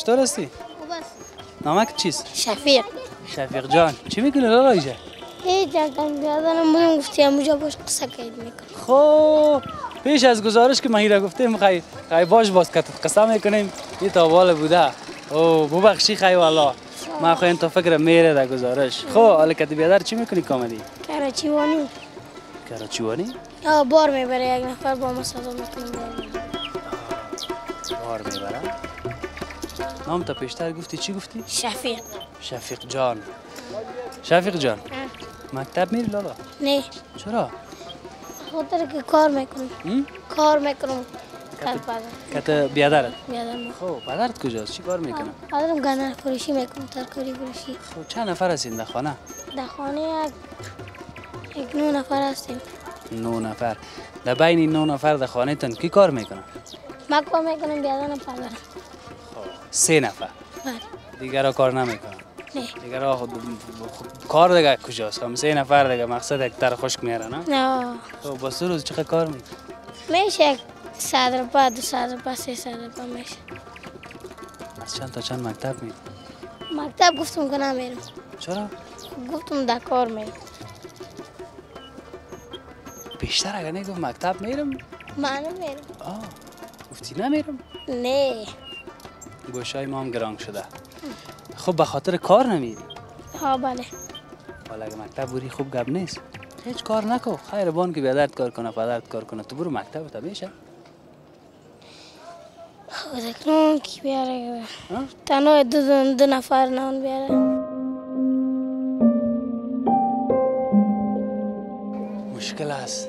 شو درستي؟ وبس. نامك تشيس؟ شفيق. شفيق جان. شو بيقول لا راجع؟ هيدا كان هذا انا ما قلت يا مجاب واش قصك عيدني. خو پیش از گزارش که ما هیدا گفتیم خای باش باز کتت قصه میکنیم این تاوال بوده. او ببخشی خای والله. ما خو انت فکر میره در گزارش. خو حالا کتی بیادر چی میکنی کامدی؟ کراچیوانی. کراچیوانی؟ آه بار میبره یک نفر با ما صدا میکنه. بار میبره؟ نام تا پیشتر گفتی چی گفتی؟ شفیق. شفیق جان. شفیق جان. مکتب میری لالا؟ نه. چرا؟ خاطر که کار میکنم. کار میکنم. کار پدر. کت بیادرت؟ بیادرم. خب پدرت کجاست؟ چی کار میکنه؟ پدرم گندر فروشی میکنم، ترکاری فروشی. خب چند نفر هستین در خانه؟ در خانه یک 9 نفر هستیم. 9 نفر. در بین این 9 نفر در خانه تن کی کار میکنه؟ من کار میکنم، بیادرم پدرم. خب 3 نفر. بله. دیگرها کار نمیکنن. نه. دیگرها خود کار دیگه کجاست؟ هم 3 نفر دیگه مقصد یک تر خشک میاره نه؟ نه. خب با سه روز چقدر کار میکنی؟ میشه 100 روپا، 200 روپا، 300 روپا میشه. از چند تا چند مکتب میری؟ مکتب گفتم که نمیرم. چرا؟ گفتم در کار میرم. بیشتر اگر نگفت مکتب میرم؟ من نمیرم. آه. گفتی نمیرم؟ نه. گوشای ما هم گرانگ شده. خب به خاطر کار نمیری؟ ها بله. حالا اگه مکتب بوری خوب گب نیست. هیچ کار نکو. خیر بان که بیادرت کار کنه، پدرت کار کنه. تو برو مکتب تا میشه. خدا کنون کی بیاره؟ تنها 2 نفر نان بیاره. مشکل است.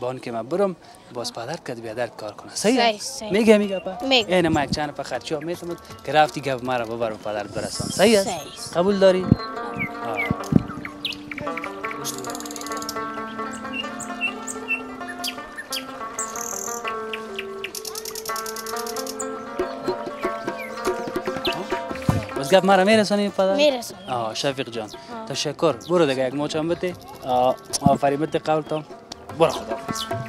بان که من برم باز پدرت کد بیادرت کار کنه صحیح میگه میگه پا اینه ما یک چند پا خرچی ها میتمد که رفتی گفت مرا ببرم پدرت برسان صحیح است قبول داری؟ باز گفت مرا میرسانی پدر؟ میرسانی آه شفیق جان تشکر برو دیگه یک موچم بته آفری بته قبل تا برو خدا